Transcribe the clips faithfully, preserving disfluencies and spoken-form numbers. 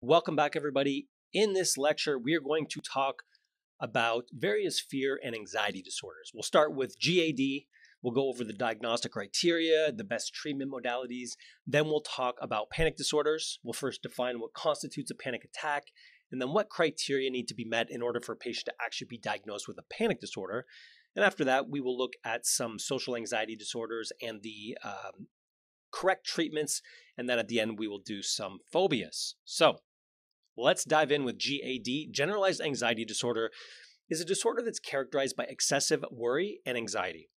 Welcome back, everybody. In this lecture, we are going to talk about various fear and anxiety disorders. We'll start with G A D. We'll go over the diagnostic criteria, the best treatment modalities. Then we'll talk about panic disorders. We'll first define what constitutes a panic attack, and then what criteria need to be met in order for a patient to actually be diagnosed with a panic disorder. And after that, we will look at some social anxiety disorders and the um, correct treatments. And then at the end, we will do some phobias. So let's dive in with G A D. Generalized anxiety disorder is a disorder that's characterized by excessive worry and anxiety.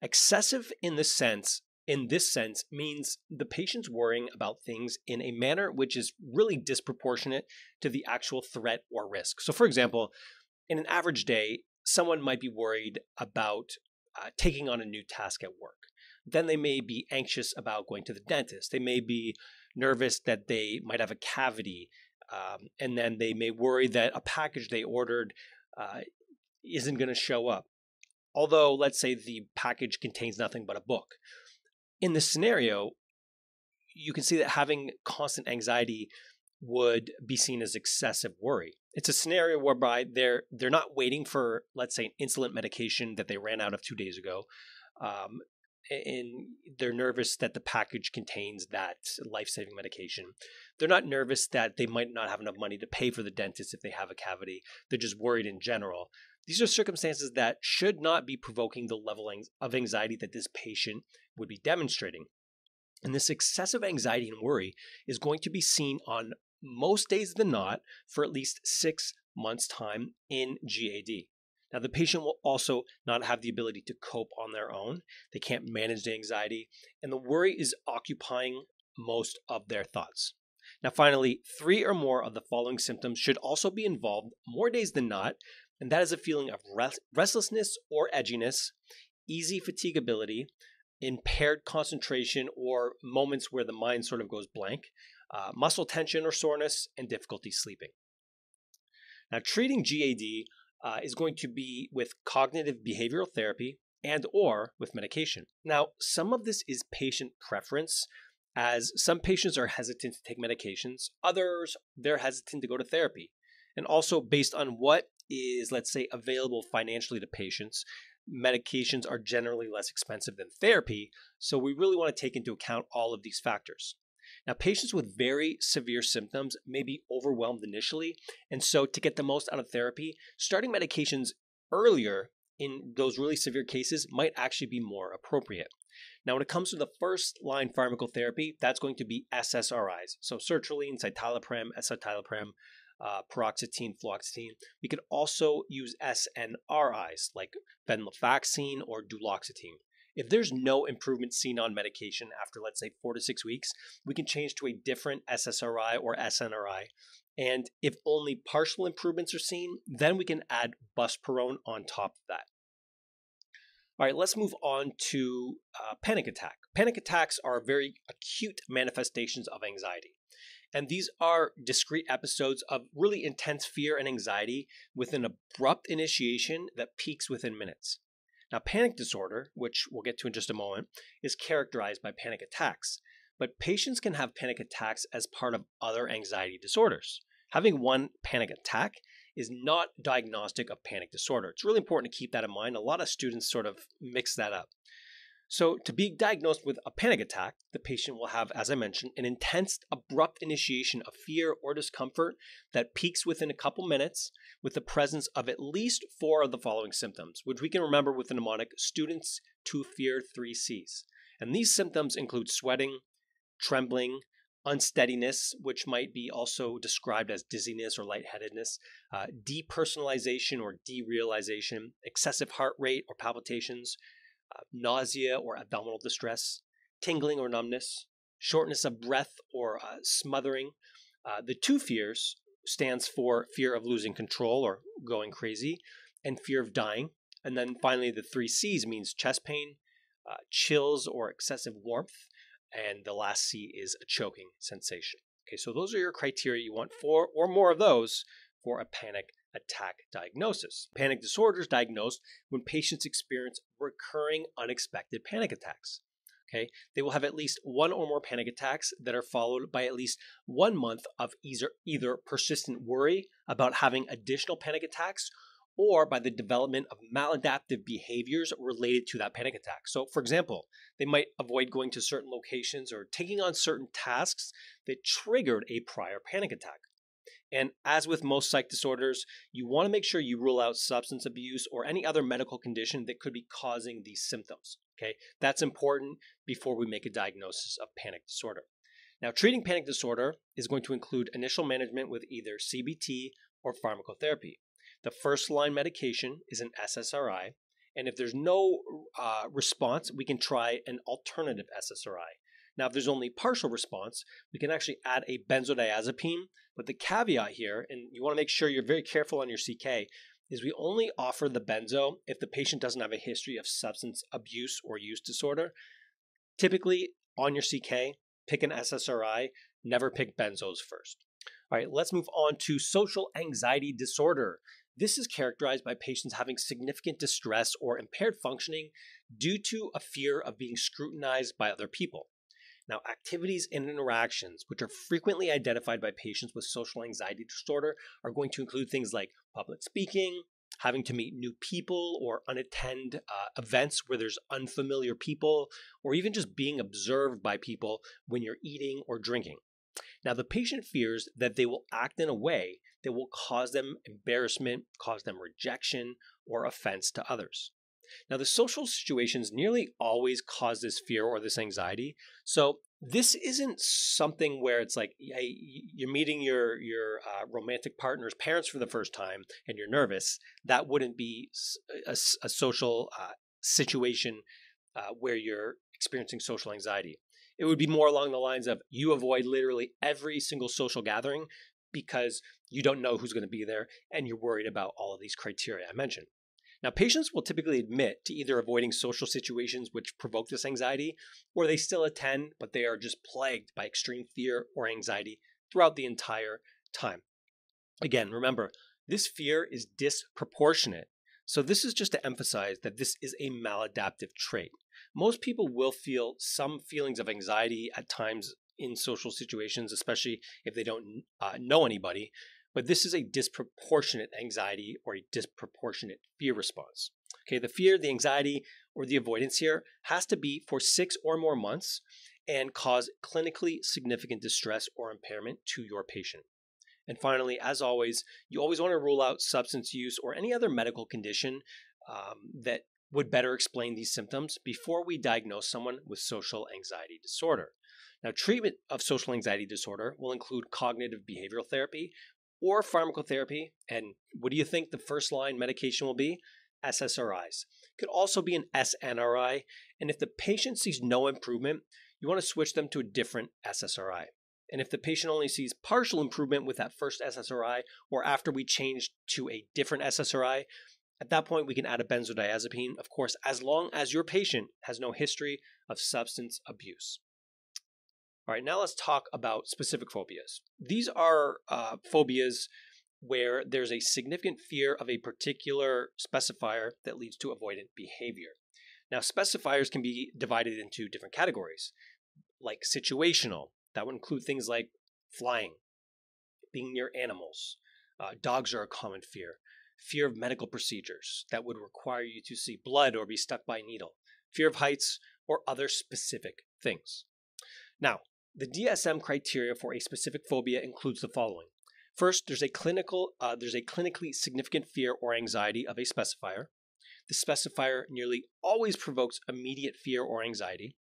Excessive in this sense, in this sense, means the patient's worrying about things in a manner which is really disproportionate to the actual threat or risk. So for example, in an average day, someone might be worried about uh, taking on a new task at work. Then they may be anxious about going to the dentist. They may be nervous that they might have a cavity. Um, and then they may worry that a package they ordered uh, isn't going to show up, although let's say the package contains nothing but a book. In this scenario, you can see that having constant anxiety would be seen as excessive worry. It's a scenario whereby they're, they're not waiting for, let's say, an insulin medication that they ran out of two days ago, um, and they're nervous that the package contains that life-saving medication. They're not nervous that they might not have enough money to pay for the dentist if they have a cavity. They're just worried in general. These are circumstances that should not be provoking the level of anxiety that this patient would be demonstrating. And this excessive anxiety and worry is going to be seen on most days than not for at least six months' time in G A D. Now, the patient will also not have the ability to cope on their own. They can't manage the anxiety, and the worry is occupying most of their thoughts. Now, finally, three or more of the following symptoms should also be involved more days than not, and that is a feeling of rest restlessness or edginess, easy fatigability, impaired concentration or moments where the mind sort of goes blank, uh, muscle tension or soreness, and difficulty sleeping. Now, treating G A D Uh, is going to be with cognitive behavioral therapy and or with medication. Now, some of this is patient preference, as some patients are hesitant to take medications, others they're hesitant to go to therapy, and also based on what is, let's say, available financially to patients. Medications are generally less expensive than therapy, so we really want to take into account all of these factors. Now, patients with very severe symptoms may be overwhelmed initially, and so to get the most out of therapy, starting medications earlier in those really severe cases might actually be more appropriate. Now, when it comes to the first-line pharmacotherapy, that's going to be S S R Is, so sertraline, citalopram, escitalopram, uh, paroxetine, fluoxetine. We could also use S N R Is like venlafaxine or duloxetine. If there's no improvement seen on medication after, let's say, four to six weeks, we can change to a different S S R I or S N R I. And if only partial improvements are seen, then we can add Buspirone on top of that. All right, let's move on to uh, panic attack. Panic attacks are very acute manifestations of anxiety. And these are discrete episodes of really intense fear and anxiety with an abrupt initiation that peaks within minutes. Now, panic disorder, which we'll get to in just a moment, is characterized by panic attacks, but patients can have panic attacks as part of other anxiety disorders. Having one panic attack is not diagnostic of panic disorder. It's really important to keep that in mind. A lot of students sort of mix that up. So to be diagnosed with a panic attack, the patient will have, as I mentioned, an intense, abrupt initiation of fear or discomfort that peaks within a couple minutes with the presence of at least four of the following symptoms, which we can remember with the mnemonic students to fear three C's. And these symptoms include sweating, trembling, unsteadiness, which might be also described as dizziness or lightheadedness, uh, depersonalization or derealization, excessive heart rate or palpitations, Uh, nausea or abdominal distress, tingling or numbness, shortness of breath or uh, smothering. Uh, the two fears stands for fear of losing control or going crazy and fear of dying. And then finally, the three C's means chest pain, uh, chills or excessive warmth. And the last C is a choking sensation. Okay, so those are your criteria. You want four or more of those for a panic attack diagnosis. Panic disorders diagnosed when patients experience recurring unexpected panic attacks. Okay, they will have at least one or more panic attacks that are followed by at least one month of either, either persistent worry about having additional panic attacks or by the development of maladaptive behaviors related to that panic attack. So, for example, they might avoid going to certain locations or taking on certain tasks that triggered a prior panic attack. And as with most psych disorders, you want to make sure you rule out substance abuse or any other medical condition that could be causing these symptoms. Okay, that's important before we make a diagnosis of panic disorder. Now, treating panic disorder is going to include initial management with either C B T or pharmacotherapy. The first line medication is an S S R I, and if there's no uh, response, we can try an alternative S S R I. Now, if there's only partial response, we can actually add a benzodiazepine, but the caveat here, and you want to make sure you're very careful on your C K, is we only offer the benzo if the patient doesn't have a history of substance abuse or use disorder. Typically, on your C K, pick an S S R I, never pick benzos first. All right, let's move on to social anxiety disorder. This is characterized by patients having significant distress or impaired functioning due to a fear of being scrutinized by other people. Now, activities and interactions, which are frequently identified by patients with social anxiety disorder, are going to include things like public speaking, having to meet new people or unattend uh, events where there's unfamiliar people, or even just being observed by people when you're eating or drinking. Now, the patient fears that they will act in a way that will cause them embarrassment, cause them rejection, or offense to others. Now, the social situations nearly always cause this fear or this anxiety. So this isn't something where it's like, hey, you're meeting your, your uh, romantic partner's parents for the first time and you're nervous. That wouldn't be a, a social uh, situation uh, where you're experiencing social anxiety. It would be more along the lines of you avoid literally every single social gathering because you don't know who's going to be there and you're worried about all of these criteria I mentioned. Now, patients will typically admit to either avoiding social situations which provoke this anxiety, or they still attend, but they are just plagued by extreme fear or anxiety throughout the entire time. Again, remember, this fear is disproportionate. So this is just to emphasize that this is a maladaptive trait. Most people will feel some feelings of anxiety at times in social situations, especially if they don't uh, know anybody. But this is a disproportionate anxiety or a disproportionate fear response. Okay, the fear, the anxiety, or the avoidance here has to be for six or more months and cause clinically significant distress or impairment to your patient. And finally, as always, you always want to rule out substance use or any other medical condition um, that would better explain these symptoms before we diagnose someone with social anxiety disorder. Now, treatment of social anxiety disorder will include cognitive behavioral therapy, or pharmacotherapy, and what do you think the first line medication will be? S S R Is. Could also be an S N R I, and if the patient sees no improvement, you want to switch them to a different S S R I. And if the patient only sees partial improvement with that first S S R I, or after we change to a different S S R I, at that point we can add a benzodiazepine, of course, as long as your patient has no history of substance abuse. All right, now let's talk about specific phobias. These are uh, phobias where there's a significant fear of a particular specifier that leads to avoidant behavior. Now, specifiers can be divided into different categories, like situational. That would include things like flying, being near animals. Uh, dogs are a common fear. Fear of medical procedures that would require you to see blood or be stuck by a needle. Fear of heights or other specific things. Now, the D S M criteria for a specific phobia includes the following. First, there's a clinical, uh, there's a clinically significant fear or anxiety of a specifier. The specifier nearly always provokes immediate fear or anxiety.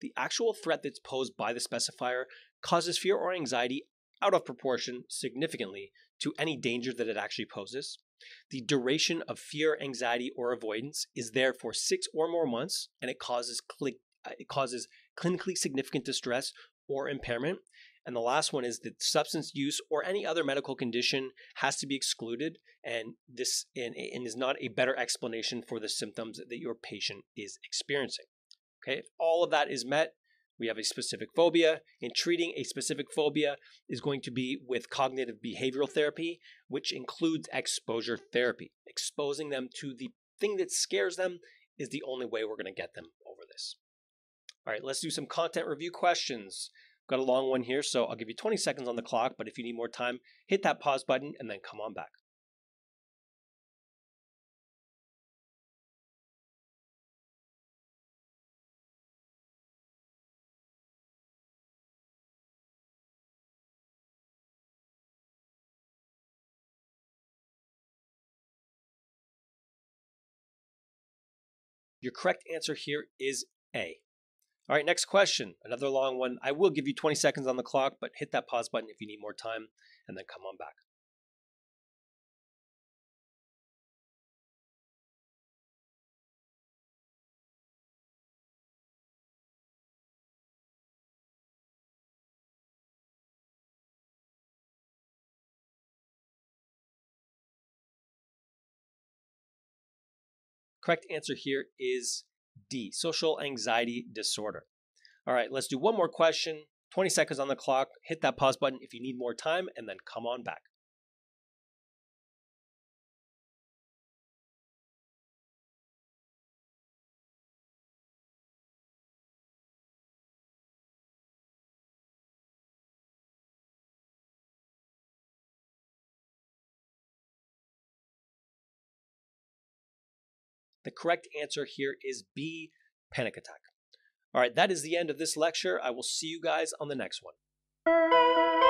The actual threat that's posed by the specifier causes fear or anxiety out of proportion significantly to any danger that it actually poses. The duration of fear, anxiety, or avoidance is there for six or more months, and it causes click, uh, it causes clinically significant distress or impairment. And the last one is that substance use or any other medical condition has to be excluded, and this and, and is not a better explanation for the symptoms that your patient is experiencing. Okay, if all of that is met, we have a specific phobia, and treating a specific phobia is going to be with cognitive behavioral therapy, which includes exposure therapy. Exposing them to the thing that scares them is the only way we're going to get them over this. All right, let's do some content review questions. Got a long one here, so I'll give you twenty seconds on the clock, but if you need more time, hit that pause button and then come on back. Your correct answer here is A. All right, next question, another long one. I will give you twenty seconds on the clock, but hit that pause button if you need more time, and then come on back. Correct answer here is D, social anxiety disorder. All right, let's do one more question. twenty seconds on the clock. Hit that pause button if you need more time, and then come on back. The correct answer here is B, panic attack. All right, that is the end of this lecture. I will see you guys on the next one.